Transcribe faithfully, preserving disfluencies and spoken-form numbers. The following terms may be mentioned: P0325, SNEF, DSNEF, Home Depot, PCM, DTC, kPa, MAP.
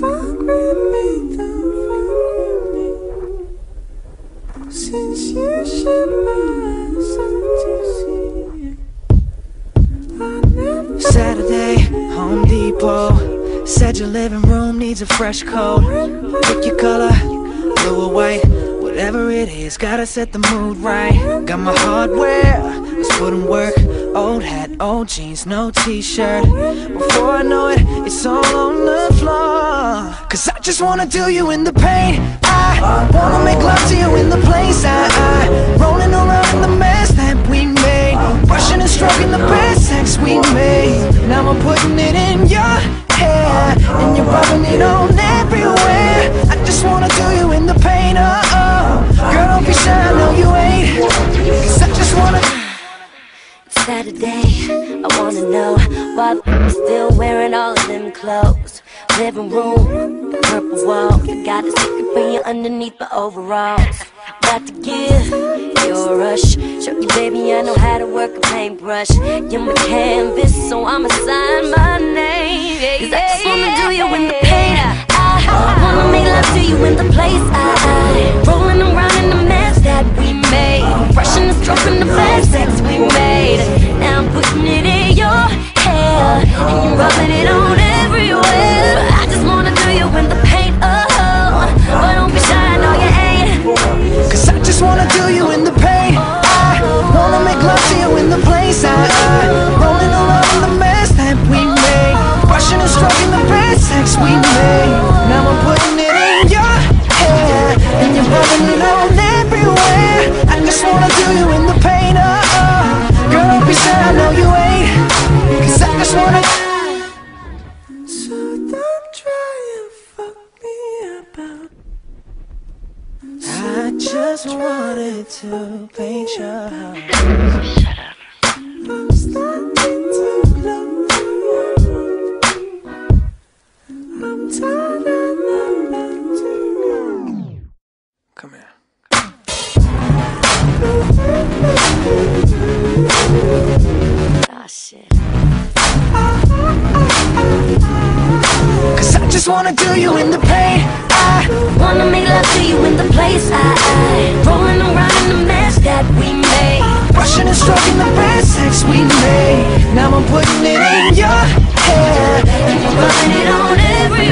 fuck with me, don't fuck with me. Since you shut my eyes out to see I never. Saturday, Home Depot. Said your living room needs a fresh coat. Pick your color, blue or white, whatever it is, gotta set the mood right. Got my hardware, let's put in work. Old hat, old jeans, no t-shirt. Before I know it, it's all on the floor. Cause I just wanna do you in the pain. I wanna make love to you in the place. I, I rolling around in the mess that we made, brushing and stroking the bad sex we made. Now I'm putting it in your hair, and you're rubbing it on everywhere. I just wanna do you in the pain. Uh-oh, girl, don't be shy, no you ain't. Cause I just wanna. Saturday, I wanna know why I'm still wearing all of them clothes. Living room, purple wall, got a secret being underneath my overalls. About to give you a rush, show you baby I know how to work a paintbrush. You're my canvas, so I'ma sign my name. Cause I just wanna do you in the paint. I, I wanna make love to you in the place. I, I rolling around in the mess that we made, brushing and stroking the bad sex we made. I just wanted to paint your house. Shut up. I'm starting to glow through. I'm tired and I'm about to go. Come here. Ah, shit. Cause I just wanna do you in the pain. I wanna make love to you in the place. I, I rolling around in the mess that we made, brushing and stroking the bad sex we made. Now I'm putting it in your hair, and you're rubbing it on every